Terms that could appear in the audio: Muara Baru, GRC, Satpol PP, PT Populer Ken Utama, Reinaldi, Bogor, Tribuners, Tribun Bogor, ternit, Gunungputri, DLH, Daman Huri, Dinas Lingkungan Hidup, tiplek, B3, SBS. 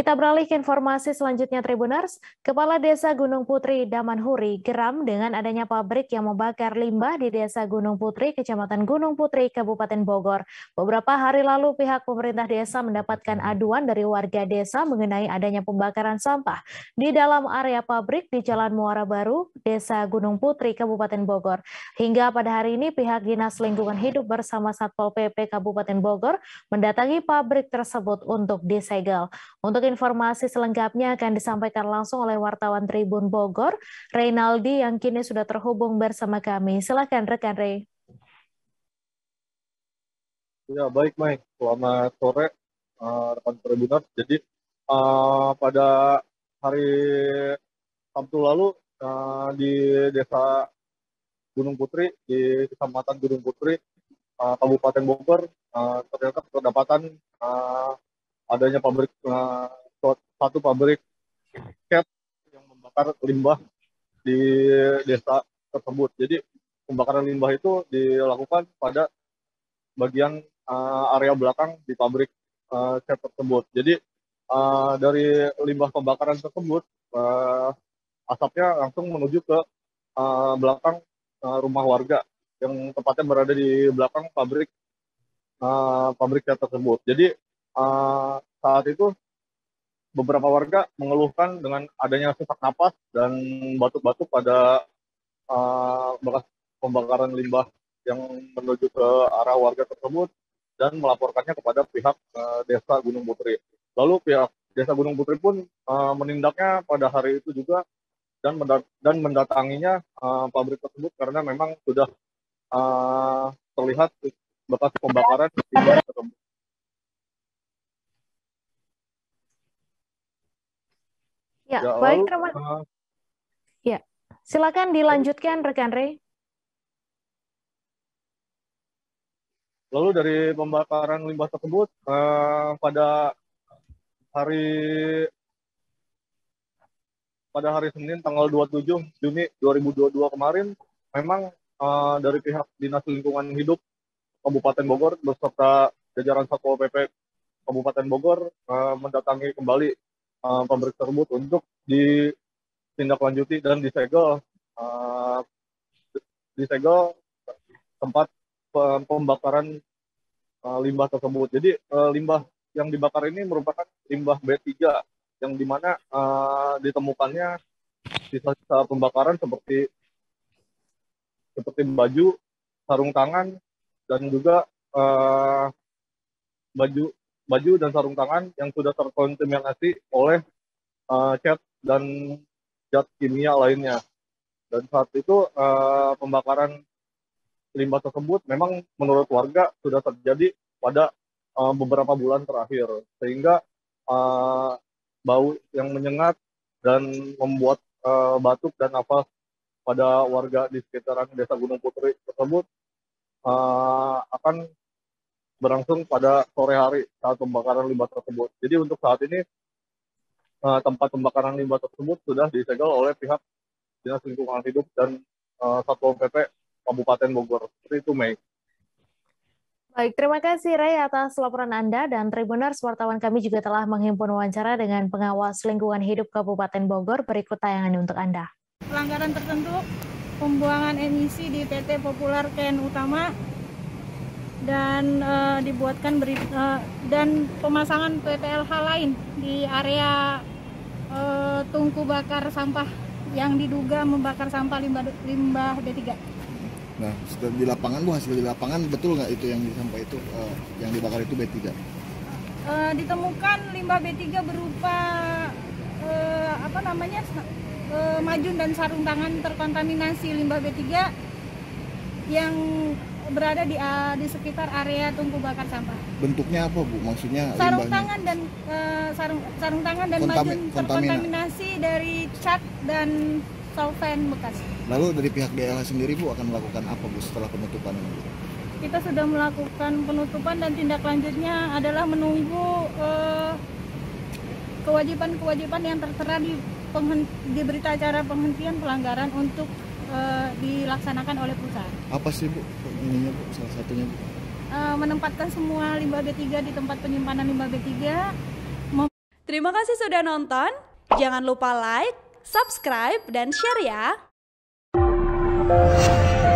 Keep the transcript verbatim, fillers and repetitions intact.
Kita beralih ke informasi selanjutnya, Tribuners. Kepala Desa Gunungputri, Daman Huri, geram dengan adanya pabrik yang membakar limbah di Desa Gunungputri, Kecamatan Gunungputri, Kabupaten Bogor. Beberapa hari lalu pihak pemerintah desa mendapatkan aduan dari warga desa mengenai adanya pembakaran sampah di dalam area pabrik di Jalan Muara Baru, Desa Gunungputri, Kabupaten Bogor. Hingga pada hari ini pihak Dinas Lingkungan Hidup bersama Satpol P P Kabupaten Bogor mendatangi pabrik tersebut untuk disegel. Untuk informasi selengkapnya akan disampaikan langsung oleh wartawan Tribun Bogor, Reinaldi, yang kini sudah terhubung bersama kami. Silakan rekan Rey. Ya, baik Mai. Selamat sore uh, rekan Tribuners. Jadi uh, pada hari Sabtu lalu uh, di Desa Gunungputri, di Kecamatan Gunungputri, uh, Kabupaten Bogor, uh, ternyata kedapatan uh, adanya pabrik uh, satu pabrik cat yang membakar limbah di desa tersebut. Jadi pembakaran limbah itu dilakukan pada bagian uh, area belakang di pabrik uh, cat tersebut. Jadi uh, dari limbah pembakaran tersebut uh, asapnya langsung menuju ke uh, belakang uh, rumah warga yang tepatnya berada di belakang pabrik uh, pabrik cat tersebut. Jadi Uh, saat itu beberapa warga mengeluhkan dengan adanya sesak napas dan batuk-batuk pada uh, bekas pembakaran limbah yang menuju ke arah warga tersebut dan melaporkannya kepada pihak uh, Desa Gunungputri. Lalu pihak Desa Gunungputri pun uh, menindaknya pada hari itu juga dan mendat dan mendatanginya uh, pabrik tersebut karena memang sudah uh, terlihat bekas pembakaran limbah tersebut. Ya, ya, baik teman. Uh, ya, silakan dilanjutkan rekan Rey. Lalu dari pembakaran limbah tersebut uh, pada hari pada hari Senin tanggal dua puluh tujuh Juni dua ribu dua puluh dua kemarin, memang uh, dari pihak Dinas Lingkungan Hidup Kabupaten Bogor beserta jajaran Satpol P P Kabupaten Bogor uh, mendatangi kembali Uh, pabrik tersebut untuk ditindaklanjuti dan disegel uh, disegel tempat pembakaran uh, limbah tersebut. Jadi uh, limbah yang dibakar ini merupakan limbah B tiga yang dimana uh, ditemukannya sisa-sisa pembakaran seperti seperti baju, sarung tangan, dan juga uh, baju baju dan sarung tangan yang sudah terkontaminasi oleh uh, cat dan zat kimia lainnya. Dan saat itu uh, pembakaran limbah tersebut memang menurut warga sudah terjadi pada uh, beberapa bulan terakhir. Sehingga uh, bau yang menyengat dan membuat uh, batuk dan nafas pada warga di sekitaran Desa Gunungputri tersebut uh, akan berlangsung pada sore hari saat pembakaran limbah tersebut. Jadi untuk saat ini uh, tempat pembakaran limbah tersebut sudah disegel oleh pihak Dinas Lingkungan Hidup dan uh, Satpol P P Kabupaten Bogor. Seperti itu, Mei. Baik, terima kasih Rey atas laporan Anda, dan Tribuners, wartawan kami juga telah menghimpun wawancara dengan pengawas lingkungan hidup Kabupaten Bogor. Berikut tayangan untuk Anda. Pelanggaran tertentu pembuangan emisi di P T Populer Ken Utama dan e, dibuatkan beri, e, dan pemasangan P P L H lain di area e, tungku bakar sampah yang diduga membakar sampah limbah limbah B tiga. Nah, setelah di lapangan, Bu, hasil di lapangan betul nggak itu yang disampaikan itu e, yang dibakar itu B tiga? E, ditemukan limbah B tiga berupa e, apa namanya e, majun dan sarung tangan terkontaminasi limbah B tiga yang berada di uh, di sekitar area tungku bakar sampah. Bentuknya apa, Bu? Maksudnya sarung limbahnya? tangan dan uh, sarung sarung tangan dan Kontami majun terkontaminasi dari cat dan solvent bekas. Lalu dari pihak D L H sendiri, Bu, akan melakukan apa, Bu, setelah penutupan ini? Kita sudah melakukan penutupan dan tindak lanjutnya adalah menunggu kewajiban-kewajiban uh, yang tertera di, di berita acara penghentian pelanggaran untuk dilaksanakan oleh perusahaan. Apa sih, Bu, ininya, Bu, salah satunya, Bu? Menempatkan semua limbah B tiga di tempat penyimpanan limbah B tiga. Terima kasih sudah nonton. Jangan lupa like, subscribe, dan share ya.